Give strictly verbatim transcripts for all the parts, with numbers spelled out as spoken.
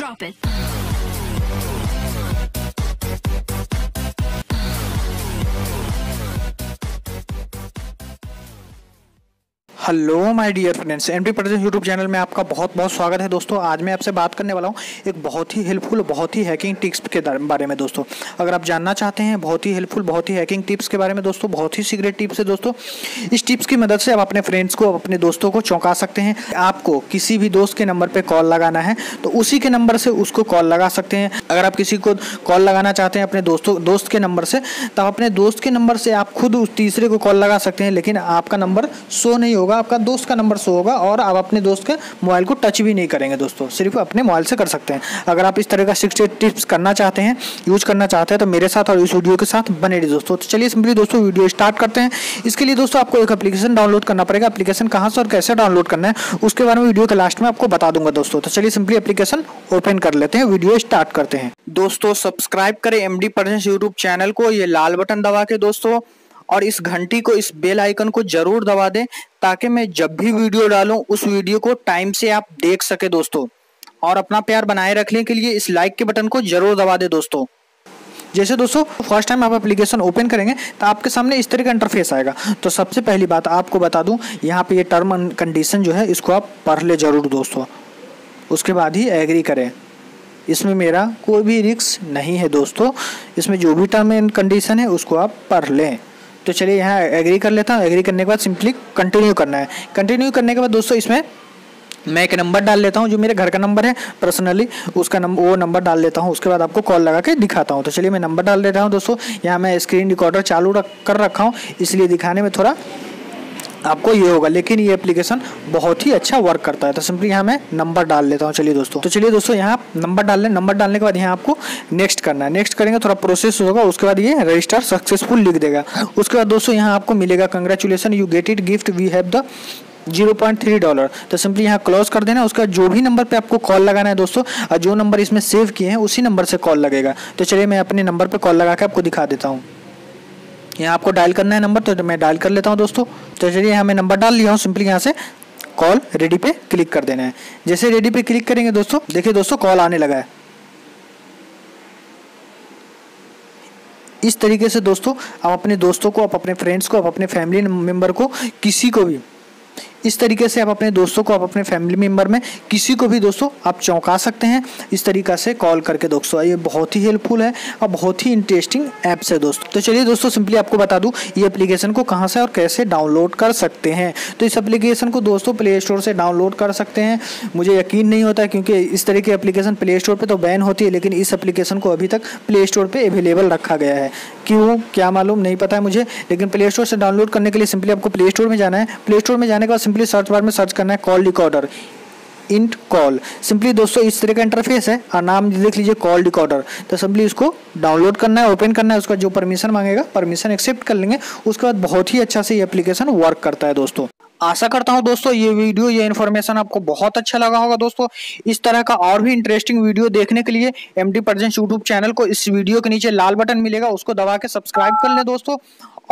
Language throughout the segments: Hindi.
Drop it. Hello my dear friends, MD presents YouTube channel में आपका बहुत बहुत स्वागत है। दोस्तों आज मैं आपसे बात करने वाला हूँ एक बहुत ही हेल्पफुल, बहुत ही हैकिंग टिप्स के बारे में। दोस्तों अगर आप जानना चाहते हैं बहुत ही हेल्पफुल, बहुत ही हैकिंग टिप्स के बारे में, दोस्तों बहुत ही सीक्रेट टिप्स है दोस्तों। इस टिप्स की मदद से आप अपने फ्रेंड्स को, अपने दोस्तों को चौंका सकते हैं। आपको किसी भी दोस्त के नंबर पर कॉल लगाना है तो उसी के नंबर से उसको कॉल लगा सकते हैं। अगर आप किसी को कॉल लगाना चाहते हैं अपने दोस्तों दोस्त के नंबर से, तो अपने दोस्त के नंबर से आप खुद उस तीसरे को कॉल लगा सकते हैं, लेकिन आपका नंबर शो नहीं होगा, आपका दोस्त का नंबर शो होगा और आप अपने दोस्त के मोबाइल को टच भी नहीं करेंगे दोस्तों, सिर्फ अपने मोबाइल से कर सकते हैं। अगर आप इस तरह का सिक्रेट टिप्स करना चाहते हैं, यूज करना चाहते हैं, तो मेरे साथ और इस वीडियो के साथ बने रहिए दोस्तों। तो चलिए सिंपली दोस्तों वीडियो स्टार्ट करते हैं। इसके लिए दोस्तों आपको एक एप्लीकेशन डाउनलोड करना पड़ेगा। एप्लीकेशन कहाँ से और कैसे डाउनलोड करना है उसके बारे में वीडियो के लास्ट में आपको बता दूंगा दोस्तों। तो चलिए सिंपली एप्लीकेशन ओपन कर लेते हैं, वीडियो स्टार्ट करते हैं। दोस्तों सब्सक्राइब करें एमडी प्रेजेंट्स यूट्यूब चैनल को, ये लाल बटन दबा के दोस्तों, और इस घंटी को, इस बेल आइकन को जरूर दबा दें ताकि मैं जब भी वीडियो डालूं उस वीडियो को टाइम से आप देख सके दोस्तों। और अपना प्यार बनाए रखने के लिए इस लाइक के बटन को जरूर दबा दें दोस्तों। जैसे दोस्तों फर्स्ट टाइम आप एप्लीकेशन ओपन करेंगे तो आपके सामने इस तरह का इंटरफेस आएगा। तो सबसे पहली बात आपको बता दूं, यहाँ पे ये टर्म एंड कंडीशन जो है इसको आप पढ़ लें जरूर दोस्तों, उसके बाद ही एग्री करें। इसमें मेरा कोई भी रिस्क नहीं है दोस्तों, इसमें जो भी टर्म एंड कंडीशन है उसको आप पढ़ लें। तो चलिए यहाँ एग्री कर लेता हूँ। एग्री करने के बाद सिंपली कंटिन्यू करना है। कंटिन्यू करने के बाद दोस्तों इसमें मैं एक नंबर डाल लेता हूँ, जो मेरे घर का नंबर है पर्सनली, उसका नंबर वो नंबर डाल लेता हूँ। उसके बाद आपको कॉल लगा के दिखाता हूँ। तो चलिए मैं नंबर डाल देता हूँ दोस्तों। यहाँ मैं स्क्रीन रिकॉर्डर चालू रख कर रखा हूँ, इसलिए दिखाने में थोड़ा आपको ये होगा, लेकिन ये एप्लीकेशन बहुत ही अच्छा वर्क करता है। तो सिंपली यहाँ मैं नंबर डाल लेता हूँ। चलिए दोस्तों तो चलिए दोस्तों यहाँ आप नंबर डाल लें। नंबर डालने के बाद यहाँ आपको नेक्स्ट करना है। नेक्स्ट करेंगे, थोड़ा प्रोसेस होगा, उसके बाद ये रजिस्टर सक्सेसफुल लिख देगा। उसके बाद दोस्तों यहाँ आपको मिलेगा congratulation you get it gift we have the zero point three dollar. तो सिंपली यहाँ क्लोज कर देना। उसका जो भी नंबर पे आपको कॉल लगाना है दोस्तों, और जो नंबर इसमें सेव किए हैं उसी नंबर से कॉल लगेगा। तो चलिए मैं अपने नंबर पर कॉल लगा के आपको दिखा देता हूँ। यहाँ आपको डायल करना है नंबर, तो मैं डायल कर लेता हूँ दोस्तों। तो चलिए यहाँ मैं नंबर डाल लिया हूँ। सिंपली यहाँ से कॉल रेडी पे क्लिक कर देना है। जैसे रेडी पे क्लिक करेंगे दोस्तों, देखिए दोस्तों कॉल आने लगा है। इस तरीके से दोस्तों आप अपने दोस्तों को, आप अपने फ्रेंड्स को, आप अपने फैमिली मेम्बर को, किसी को भी इस तरीके से आप अपने दोस्तों को, आप अपने फैमिली मेम्बर में किसी को भी दोस्तों आप चौंका सकते हैं इस तरीका से कॉल करके दोस्तों। ये बहुत ही हेल्पफुल है और बहुत ही इंटरेस्टिंग ऐप्स है दोस्तों। तो चलिए दोस्तों सिंपली आपको बता दूं ये एप्लीकेशन को कहां से और कैसे डाउनलोड कर सकते हैं। तो इस एप्लीकेशन को दोस्तों प्ले स्टोर से डाउनलोड कर सकते हैं। मुझे यकीन नहीं होता क्योंकि इस तरह की एप्लीकेशन प्ले स्टोर पर तो बैन होती है, लेकिन इस एप्लीकेशन को अभी तक प्ले स्टोर पर अवेलेबल रखा गया है। क्यों, क्या मालूम, नहीं पता है मुझे। लेकिन प्ले स्टोर से डाउनलोड करने के लिए सिंपली आपको प्ले स्टोर में जाना है। प्ले स्टोर में जाने के बाद सिंपली सर्च बार में सर्च करना है call recorder int call. Simply दोस्तों इस तरह का इंटरफेस है और नाम लिख लीजिए कॉल रिकॉर्डर। तो सिंपली इसको डाउनलोड करना है, ओपन करना है। उसका जो परमिशन मांगेगा परमिशन एक्सेप्ट कर लेंगे। उसके बाद बहुत ही अच्छा से ये एप्लीकेशन वर्क करता है दोस्तों। आशा करता हूं दोस्तों ये वीडियो, ये इन्फॉर्मेशन आपको बहुत अच्छा लगा होगा दोस्तों। इस तरह का और भी इंटरेस्टिंग वीडियो देखने के लिए एमडी प्रेजेंट्स यूट्यूब चैनल को, इस वीडियो के नीचे लाल बटन मिलेगा उसको दबा के सब्सक्राइब कर लें दोस्तों।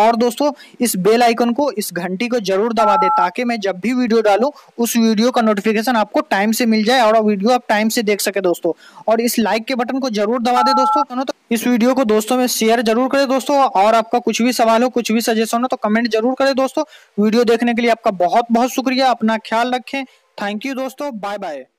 और दोस्तों इस बेल आइकन को, इस घंटी को जरूर दबा दें ताकि मैं जब भी वीडियो डालूं उस वीडियो का नोटिफिकेशन आपको टाइम से मिल जाए और वीडियो आप टाइम से देख सके दोस्तों। और इस लाइक के बटन को जरूर दबा दें दोस्तों। तो इस वीडियो को दोस्तों में शेयर जरूर करें दोस्तों। और आपका कुछ भी सवाल हो, कुछ भी सजेशन हो, तो कमेंट जरूर करें दोस्तों। वीडियो देखने के लिए आपका बहुत बहुत शुक्रिया। अपना ख्याल रखें। थैंक यू दोस्तों। Bye bye.